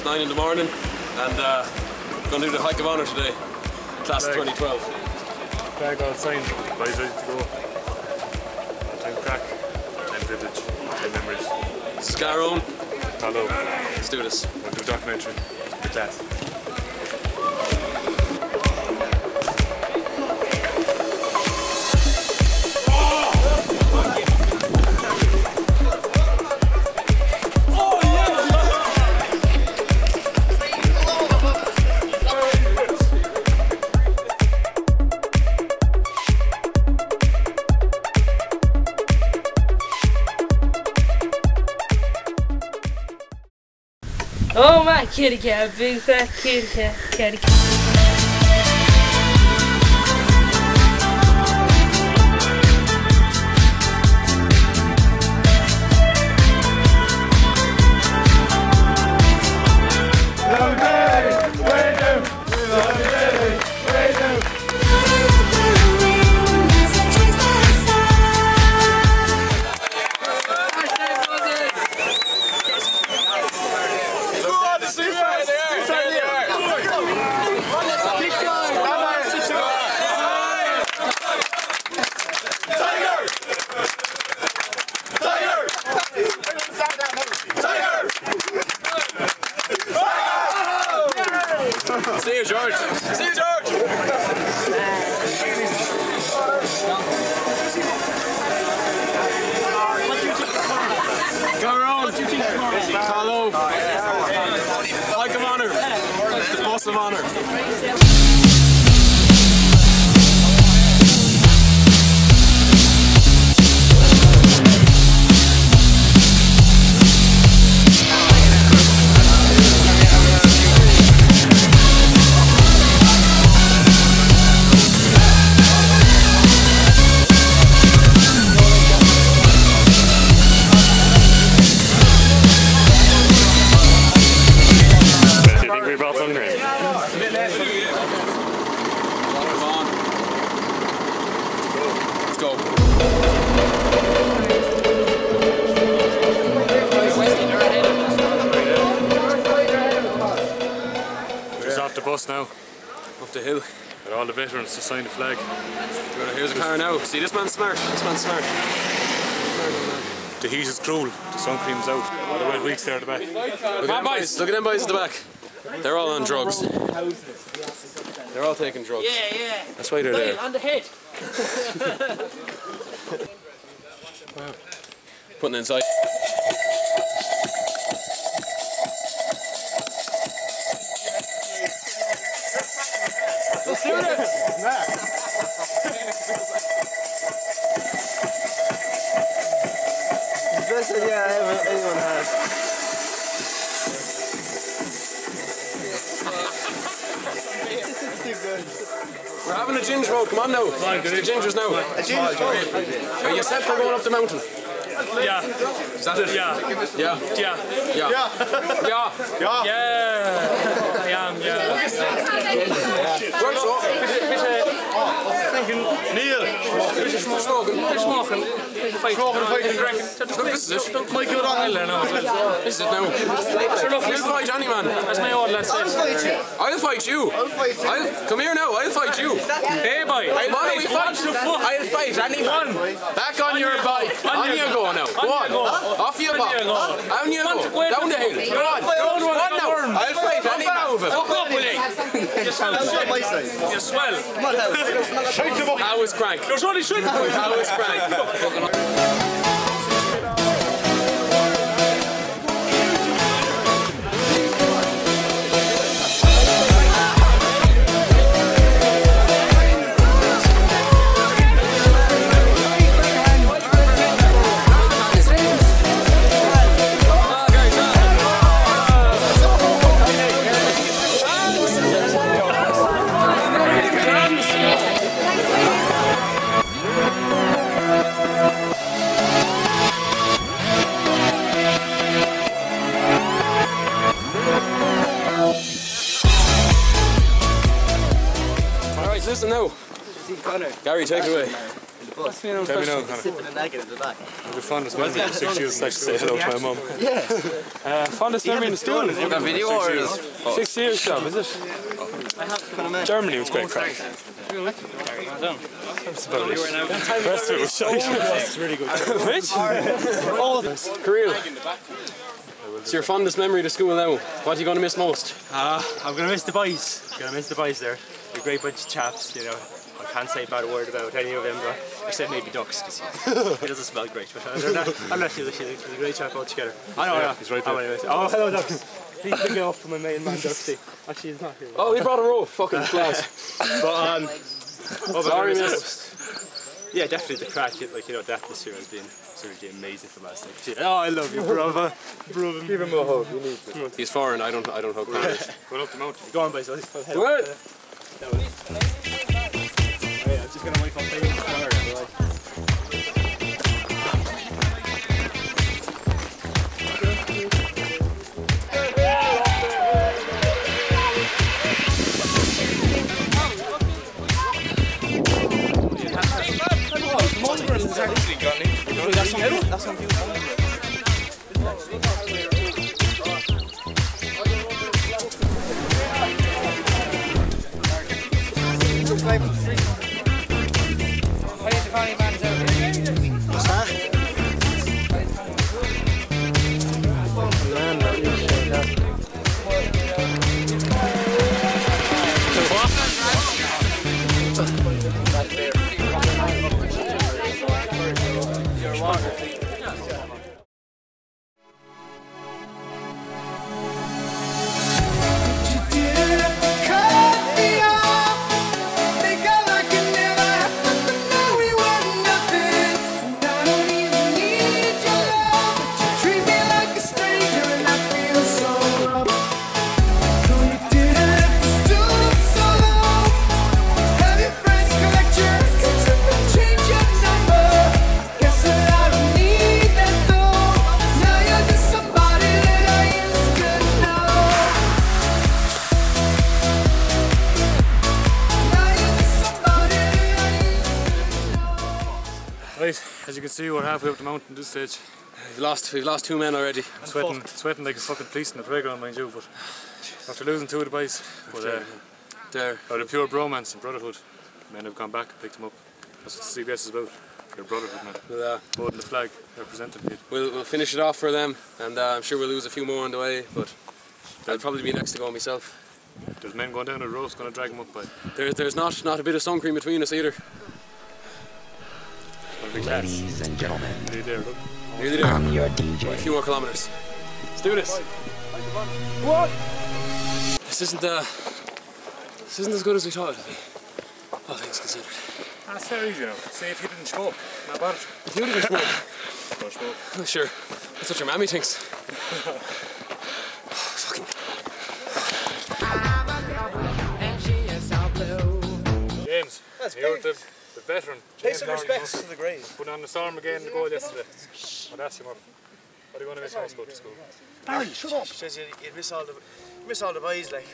9:30 in the morning, and going to do the Hike of Honour today, class 2012. Flag outside, boys ready to go. Time crack, time village, time memories. This is Garown. Hello. Let's do this. We'll do a documentary. The class. Oh my kitty cat, big fat kitty cat, kitty cat. See you, George. See you, George. Garown. Hello. Hike of Honour. The Bus of Honour. Now, up the hill. Got all the veterans to sign the flag. Here's a car now. See, this man's smart. This man's smart. The heat is cruel. The sun cream's out. All the red weeks there at the back. Look at them boys. Look at them boys at the back. They're all on drugs. They're all taking drugs. Yeah, yeah. That's why they're there. On the head. Wow. Putting inside. Best idea anyone has. We're having a ginge road, come on now. The gingers now. A ginge road. Are you set for going up the mountain? Yeah. Is that it? Yeah. Yeah. Yeah. Yeah. Yeah. Yeah. Yeah. I am, yeah. Right, so. Neil. Smoking. This is it. Don't make it on there now. This is it now. You'll fight any man. That's my old lad. I'll fight you. I'll fight you. Come here now. I'll fight you. Hey boy. I'll fight anyone. Back on your bike. On you go now. Go on. Off your back. On you go. Down the hill. Go on. Go on now. I'll fight any man. Fuck up with it. You're swell. You're swell. Shake them up. I was crank. You're surely shaking. I was crank. Listen now. Gary, take it away. in the bus. Tell me now, Conor. Sipping a lager in the back. The fondest memory of 6 years is actually saying hello to my mum. Yeah. Fondest memory in the school? Is that video or is it? 6 years, job, is it? Germany was great crack. That's about it. The rest of it was shite. That's really good. Which? All of us. Career. So your fondest memory of the school now, what are you going to miss most? I'm going to miss the boys. I'm going to miss the boys there. They're a great bunch of chaps, you know. I can't say a bad word about any of them, though, except maybe ducks, because it doesn't smell great. But I'm not sure they're a great chap altogether. I know, yeah. He's right there. Oh, hello, ducks. Please pick it up for my main man, Duxie. Actually, he's not here. Oh, he brought a rope. Fucking class. But, sorry, miss. Yeah, definitely the crack, like, you know, that this year has been absolutely amazing for last night. Oh, I love you, brother. Brother. Give him a hug, you need to. He's foreign, I don't hug Cornish. Go up the mountain. Go on, boys, I'll just head. Do it! That was... Oh, yeah, I'm just going to wait for him. That's something As you can see, we're halfway up the mountain at this stage. We've lost two men already. I'm sweating like a fucking police in the playground, mind you, but after losing two of the boys, they're out of pure bromance and brotherhood. Men have gone back and picked them up. That's what the CBS is about. They're brotherhood, man. Holding the flag, representing it. We'll finish it off for them, and I'm sure we'll lose a few more on the way, but I'll probably be next to go myself. There's men going down the road, it's going to drag them up by. There's not a bit of sun cream between us either. Ladies and gentlemen, there. I'm your DJ. A few more kilometers. Let's do this. What? This isn't as good as we thought it'd be. All things considered. That's fair, you know. Say if you didn't smoke, not bad. If you didn't smoke, don't smoke. I'm sure. That's what your mammy thinks. Fucking. James, that's beautiful. The veteran, James, pay some respects to the grave. Put on the storm again in the goal yesterday. I'd ask him up. What do you want to miss when you go to school? Barry, shut up! She says you'd miss all the boys, like.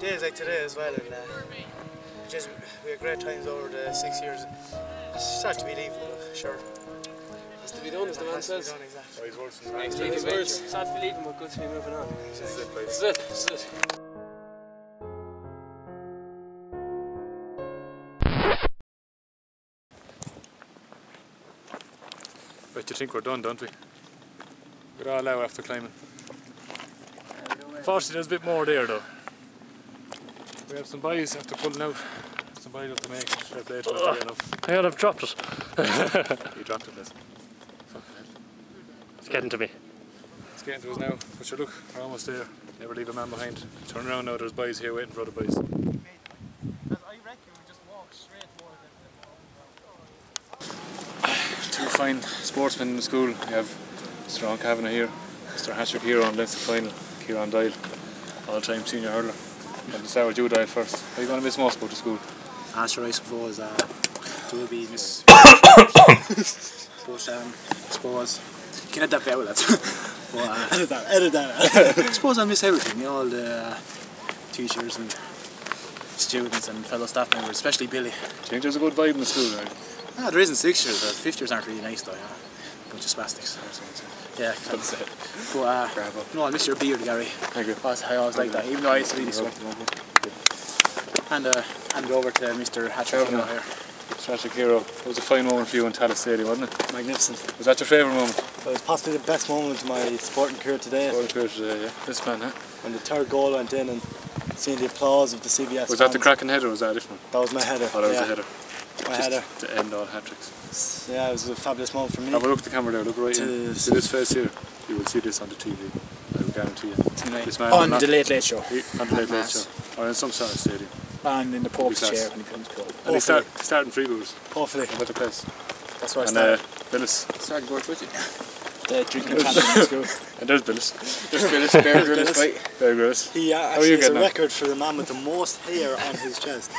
Days like today as well, and just, we had great times over the 6 years. It's sad to be leaving, sure. Has to be done, as the man says. Done, exactly. Wise words. Sad to be leaving, but good to be moving on. Exactly. This is it. But you think we're done, don't we? We're all out after climbing. Fortunately, there's a bit more there, though. We have some buys after pulling out. Some buys have to make. I've dropped it. You dropped it, listen. It's getting to me. It's getting to us now. But sure, look, we're almost there. Never leave a man behind. Turn around now, there's buys here waiting for other buys. Two fine sportsmen in the school. We have Mr. Ron Cavanagh here, Mr. Hatchard here on Leinster final, Ciarán Doyle, all-time senior hurler. And Sarah Jude Doyle first. What are you going to miss most about the school? Sure, I suppose Doobie, Miss... But I suppose... You can add that bell, that's... edit that. I suppose I miss everything, all the teachers and students and fellow staff members, especially Billy. Do you think there's a good vibe in the school, right? No, there isn't. 6 years, but 5th years aren't really nice though, you know. A bunch of spastics. Yeah, that's it. But no, I miss your beard, Gary. Thank you. I always like that, even though I used to really sweat them over. And over to Mr. Hatchakiro here. Mr. Hatchakiro, it was a fine moment for you in Tallis Stadium, wasn't it? Magnificent. Was that your favourite moment? Well, it was possibly the best moment of my sporting career today. Sporting career today, yeah. This man, huh? When the third goal went in and seeing the applause of the CBS fans. Was that the cracking header or was that a different one? That was my header. Oh, that was the header. My header. To end all hat-tricks. Yeah, it was a fabulous moment for me. Now, look at the camera there, look right in. See this face here? You will see this on the TV, I will guarantee you. Tonight. This man on the Late Late Show. On the Late Late Show. Or in some sort of stadium. And in the Pope's chair when he comes cold. And he's starting freebooters. Hopefully. What the place. That's where I started. And Billis. Starting boards with you. The drinking champion in school. And there's Billis. There's Billis, Bear Grylls fight. Bear Grylls. He actually has a record for the man with the most hair on his chest.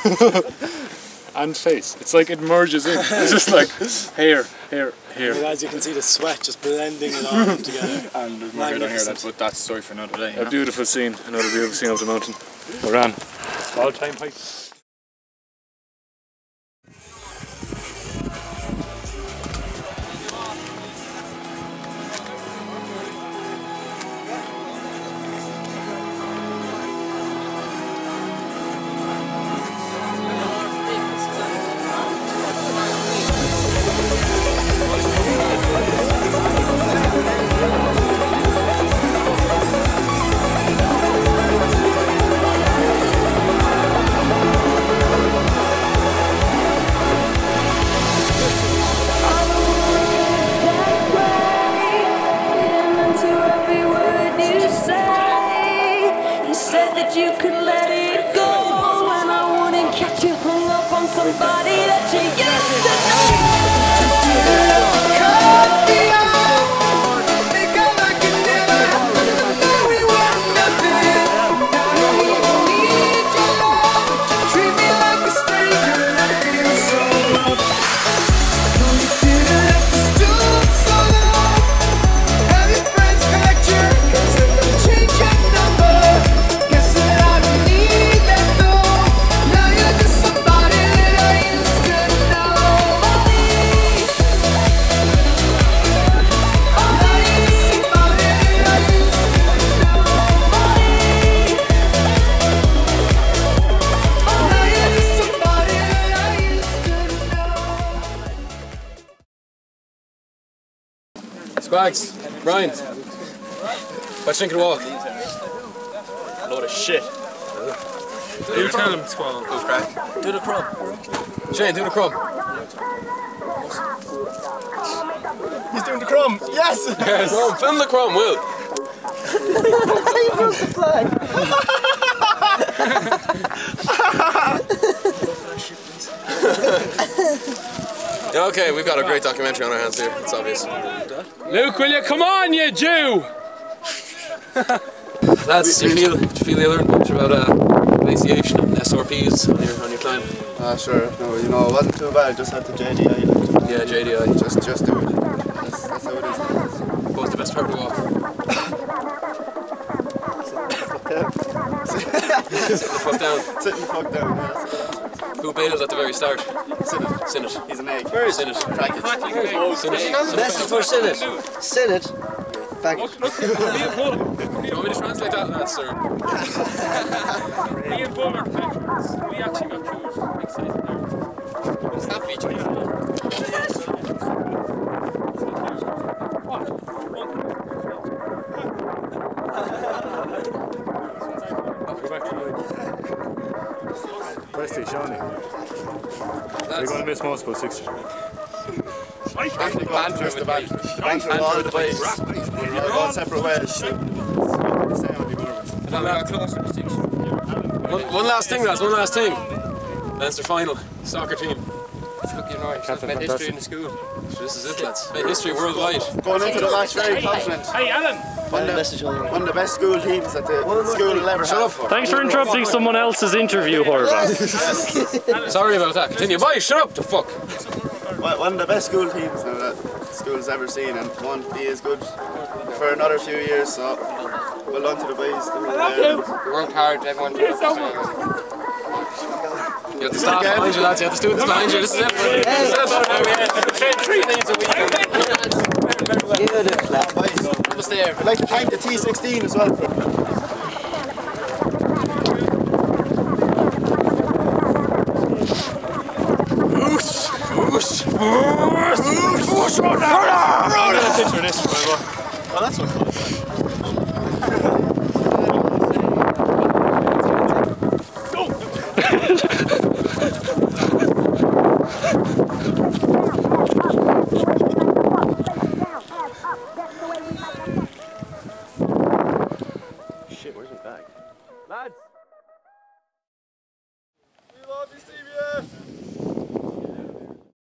And face. It's like it merges in. It's just like hair, hair, hair. Well, as you can see, the sweat just blending it all together. And there's more hair down here, but that's story for another day. A beautiful scene. Another beautiful scene of the mountain. Moran. All time height. Spags, Brian, what you think of the walk? A load of shit. You tell him to swallow. Go crack. Do the crumb. Shane, do the crumb. He's doing the crumb. Yes! Yes. Well, film the crumb, Will. He broke the flag. Okay, we've got a great documentary on our hands here. It's obvious. Luke, will you come on, you Jew? Lads, do you feel the other much about glaciation and SRPs on your climb? Sure. No, you know, it wasn't too bad. I just had the JDI. Like, yeah, JDI. Just do it. That's how it is. What was the best part of the walk? Sit the fuck down. Sit the fuck down. Yes. Who bailed at the very start? Sinnott. Sinnott. He's an egg. Where is Sinnott? Crack it. Message for Sinnott. Sinnott. Thank you. You want me to translate that answer? Me and Boomer, we actually got cured. I'm excited now. Stop featuring Johnny. We're going to miss most about 6. We're all separate ways. One last thing, lads, one last thing. Leinster final, soccer team. Fucking right, she's made history in the school. So this is it, lads. Made history worldwide. Going into the match very confident. Hey, Alan! One of the best school teams that the school will ever have. Thanks for interrupting someone else's interview, Horvath. Sorry about that. Continue. Boy, shut up the fuck. One of the best school teams that the school's ever seen, and won't be as good for another few years, so well done to the boys. They worked hard, everyone did. you have the staff manager, lads, you have the students manager, this is it. Three days a week. Beautiful. Almost there. I'd like to thank the T16 as well. Whoosh! Run! Run! I'm going to this one. Well, that's what